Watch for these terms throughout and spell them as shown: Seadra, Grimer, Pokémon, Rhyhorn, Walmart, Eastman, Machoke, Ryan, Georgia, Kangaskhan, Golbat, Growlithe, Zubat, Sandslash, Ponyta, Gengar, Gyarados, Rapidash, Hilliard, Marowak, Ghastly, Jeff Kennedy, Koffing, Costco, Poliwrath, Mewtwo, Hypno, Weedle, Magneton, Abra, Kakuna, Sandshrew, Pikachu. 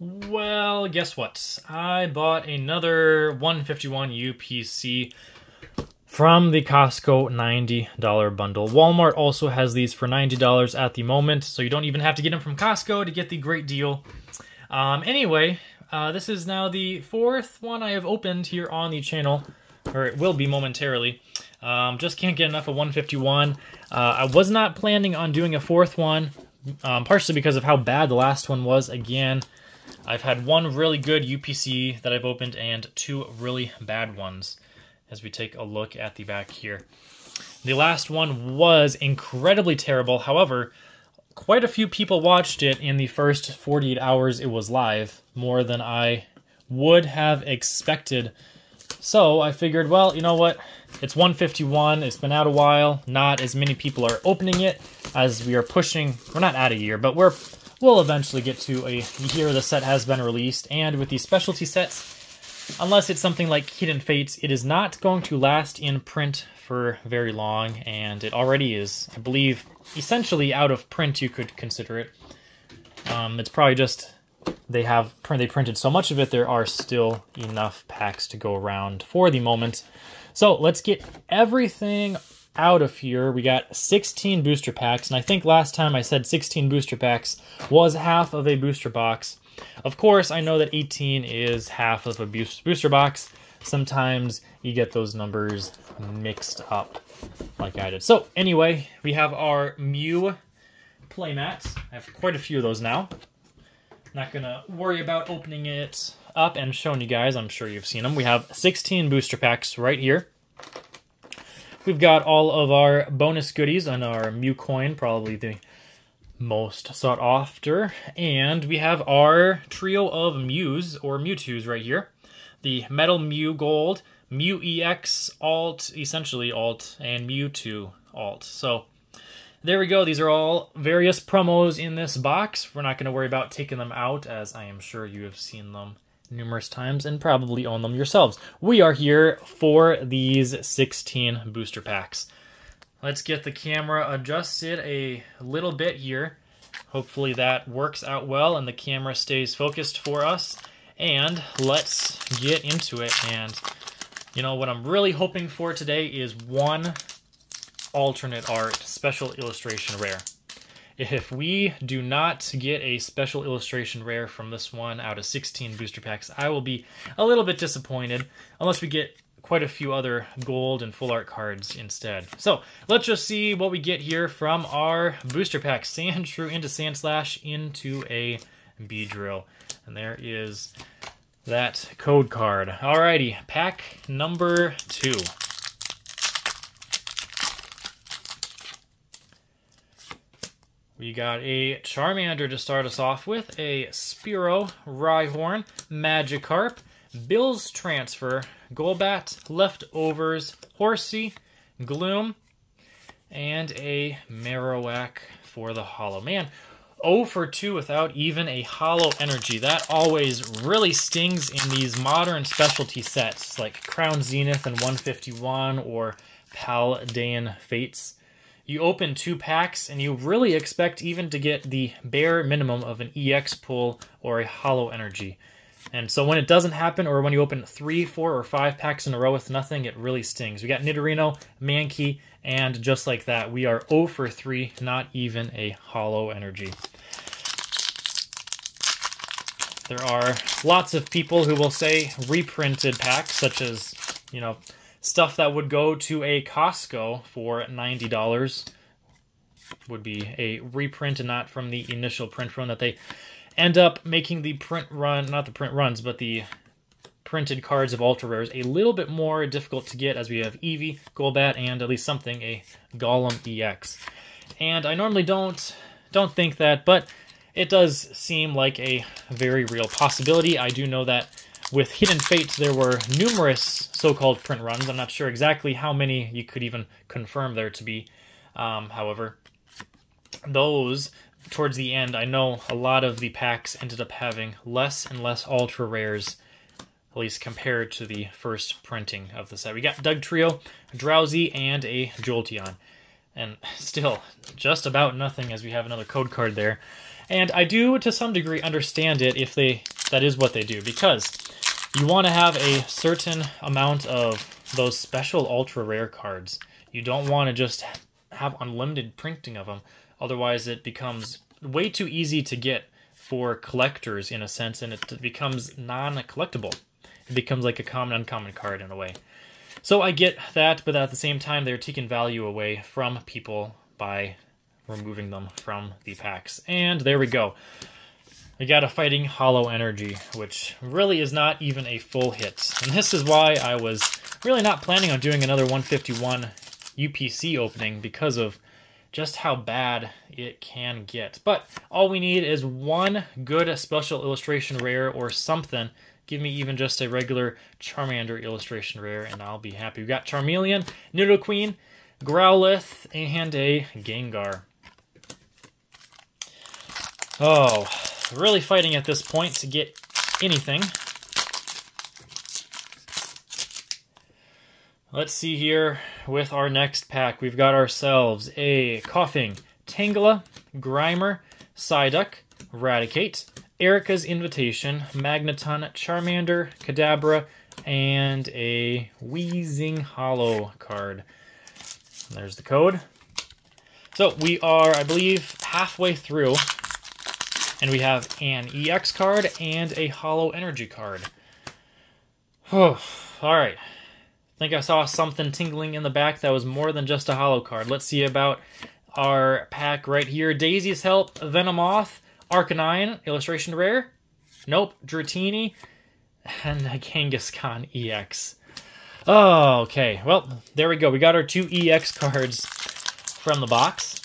Well, guess what? I bought another 151 UPC from the Costco $90 bundle. Walmart also has these for $90 at the moment, so you don't even have to get them from Costco to get the great deal. Anyway, this is now the fourth one I have opened here on the channel, or it will be momentarily. Just can't get enough of 151. I was not planning on doing a fourth one, partially because of how bad the last one was. Again, I've had one really good UPC that I've opened and two really bad ones, as we take a look at the back here. The last one was incredibly terrible. However, quite a few people watched it in the first 48 hours it was live, more than I would have expected. So I figured, well, you know what? It's 151. It's been out a while. Not as many people are opening it as we are pushing. We're not at a year, but we'll eventually get to a year the set has been released. And with these specialty sets, unless it's something like Hidden Fates, it is not going to last in print for very long. And it already is, I believe, essentially out of print, you could consider it. It's probably just they printed so much of it, there are still enough packs to go around for the moment. So let's get everything out of here. We got 16 booster packs, and I think last time I said 16 booster packs was half of a booster box. Of course, I know that 18 is half of a booster box. Sometimes you get those numbers mixed up like I did. So anyway, we have our Mew playmats. I have quite a few of those now. Not gonna worry about opening it up and showing you guys. I'm sure you've seen them. We have 16 booster packs right here. We've got all of our bonus goodies on our Mew coin, probably the most sought after. And we have our trio of Mews, or Mewtwo's right here. The Metal Mew Gold, Mew EX Alt, essentially Alt, and Mewtwo Alt. So there we go. These are all various promos in this box. We're not going to worry about taking them out, as I am sure you have seen them numerous times and probably own them yourselves. We are here for these 16 booster packs. Let's get the camera adjusted a little bit here. Hopefully that works out well and the camera stays focused for us. And let's get into it. And you know what I'm really hoping for today is one alternate art special illustration rare. If we do not get a special illustration rare from this one out of 16 booster packs, I will be a little bit disappointed, unless we get quite a few other gold and full art cards instead. So let's just see what we get here from our booster pack. Sandshrew into Sandslash into a Beedrill, and there is that code card. Alrighty, pack number 2. We got a Charmander to start us off with, a Spearow, Rhyhorn, Magikarp, Bill's Transfer, Golbat, Leftovers, Horsey, Gloom, and a Marowak for the Holo. Man, 0 for 2 without even a Holo Energy. That always really stings in these modern specialty sets, like Crown Zenith and 151 or Paldean Fates. You open 2 packs, and you really expect even to get the bare minimum of an EX pull or a Holo Energy. And so when it doesn't happen, or when you open 3, 4, or 5 packs in a row with nothing, it really stings. We got Nidorino, Mankey, and just like that, we are 0 for 3, not even a Holo Energy. There are lots of people who will say reprinted packs, such as, you know, stuff that would go to a Costco for $90 would be a reprint and not from the initial print run, that they end up making the print run, not the print runs, but the printed cards of Ultra Rares a little bit more difficult to get, as we have Eevee, Golbat, and at least something, a Golem EX. And I normally don't think that, but it does seem like a very real possibility. I do know that with Hidden Fates, there were numerous so-called print runs. I'm not sure exactly how many you could even confirm there to be. However, those, towards the end, I know a lot of the packs ended up having less and less Ultra Rares, at least compared to the first printing of the set. We got Dugtrio, Drowsy, and a Jolteon. And still, just about nothing, as we have another code card there. And I do, to some degree, understand it if that is what they do, because you want to have a certain amount of those special ultra-rare cards. You don't want to just have unlimited printing of them, otherwise it becomes way too easy to get for collectors, in a sense, and it becomes non-collectible. It becomes like a common, uncommon card in a way. So I get that, but at the same time, they're taking value away from people by removing them from the packs. And there we go. We got a Fighting Hollow Energy, which really is not even a full hit. And this is why I was really not planning on doing another 151 UPC opening, because of just how bad it can get. But all we need is one good special illustration rare or something. Give me even just a regular Charmander illustration rare, and I'll be happy. We've got Charmeleon, Nidoqueen, Growlithe, and a Gengar. Oh, really fighting at this point to get anything. Let's see here with our next pack. We've got ourselves a Koffing, Tangela, Grimer, Psyduck, Raticate, Erica's Invitation, Magneton, Charmander, Kadabra, and a Weezing Hollow card. There's the code. So we are, I believe, halfway through, and we have an EX card and a Hollow Energy card. Oh, all right. I think I saw something tingling in the back that was more than just a Hollow card. Let's see about our pack right here. Daisy's Help, Venomoth, Arcanine, illustration rare. Nope. Dratini, and a Kangaskhan EX. Oh, okay. Well, there we go. We got our two EX cards from the box.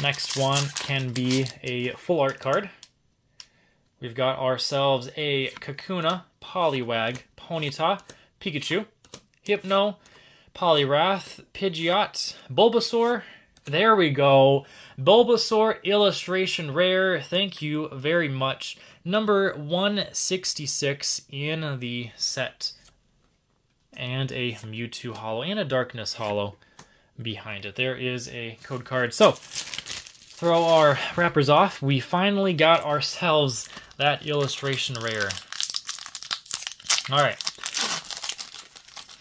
Next one can be a full art card. We've got ourselves a Kakuna, Poliwag, Ponyta, Pikachu, Hypno, Poliwrath, Pidgeot, Bulbasaur. There we go. Bulbasaur illustration rare. Thank you very much. Number 166 in the set. And a Mewtwo Hollow and a Darkness Hollow behind it. There is a code card. So, throw our wrappers off. We finally got ourselves that illustration rare. All right.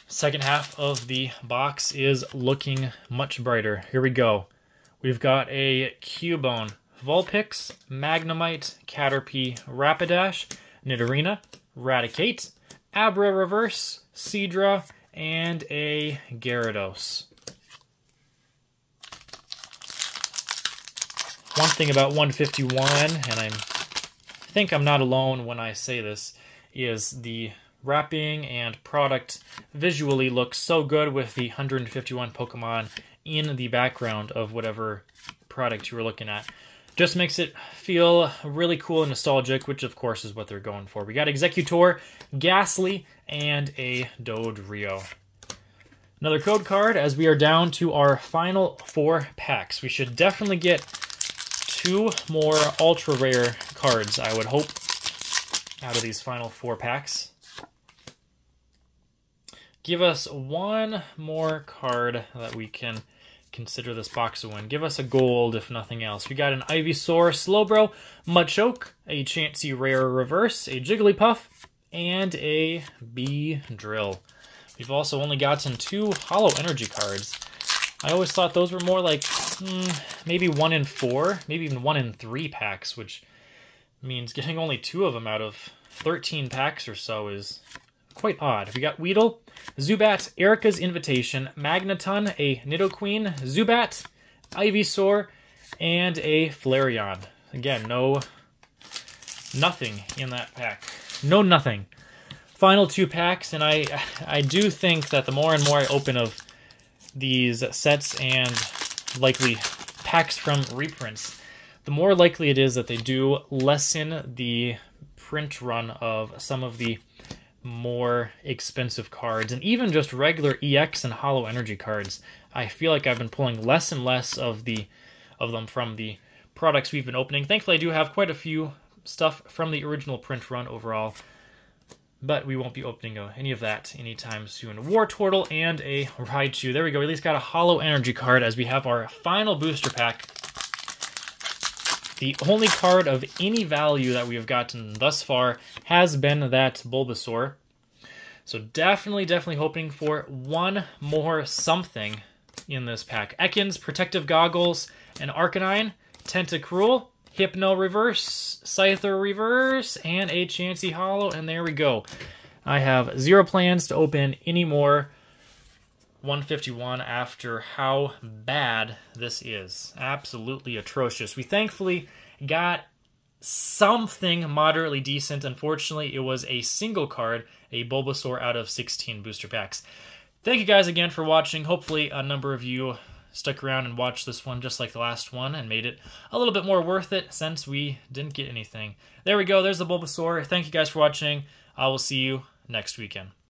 Second half of the box is looking much brighter. Here we go. We've got a Cubone, Vulpix, Magnemite, Caterpie, Rapidash, Nidorina, Raticate, Abra Reverse, Seadra, and a Gyarados. One thing about 151, and I think I'm not alone when I say this, is the wrapping and product visually looks so good with the 151 Pokemon in the background of whatever product you were looking at. Just makes it feel really cool and nostalgic, which of course is what they're going for. We got Executor, Ghastly, and a Dodrio. Another code card as we are down to our final four packs. We should definitely get two more ultra rare cards, I would hope, out of these final four packs. Give us one more card that we can consider this box a win. Give us a gold, if nothing else. We got an Ivysaur, Slowbro, Machoke, a Chansey Rare Reverse, a Jigglypuff, and a Beedrill. We've also only gotten two Hollow Energy cards. I always thought those were more like maybe 1 in 4, maybe even 1 in 3 packs, which means getting only two of them out of 13 packs or so is quite odd. We got Weedle, Zubat, Erica's Invitation, Magneton, a Nidoqueen, Zubat, Ivysaur, and a Flareon. Again, nothing in that pack. No nothing. Final two packs, and I do think that the more and more I open of these sets and likely packs from reprints, the more likely it is that they do lessen the print run of some of the more expensive cards, and even just regular EX and Hollow Energy cards. I feel like I've been pulling less and less of them from the products we've been opening. Thankfully, I do have quite a few stuff from the original print run overall. but we won't be opening any of that anytime soon. War Turtle and a Raichu. There we go. We at least got a Holo Energy card as we have our final booster pack. The only card of any value that we have gotten thus far has been that Bulbasaur. So definitely hoping for one more something in this pack. Ekans, Protective Goggles, and Arcanine, Tentacruel, Hypno Reverse, Scyther Reverse, and a Chansey Holo, and there we go. I have zero plans to open any more 151 after how bad this is. Absolutely atrocious. We thankfully got something moderately decent. Unfortunately, it was a single card, a Bulbasaur out of 16 booster packs. Thank you guys again for watching. Hopefully a number of you stuck around and watched this one just like the last one and made it a little bit more worth it since we didn't get anything. There we go. There's the Bulbasaur. Thank you guys for watching. I will see you next weekend.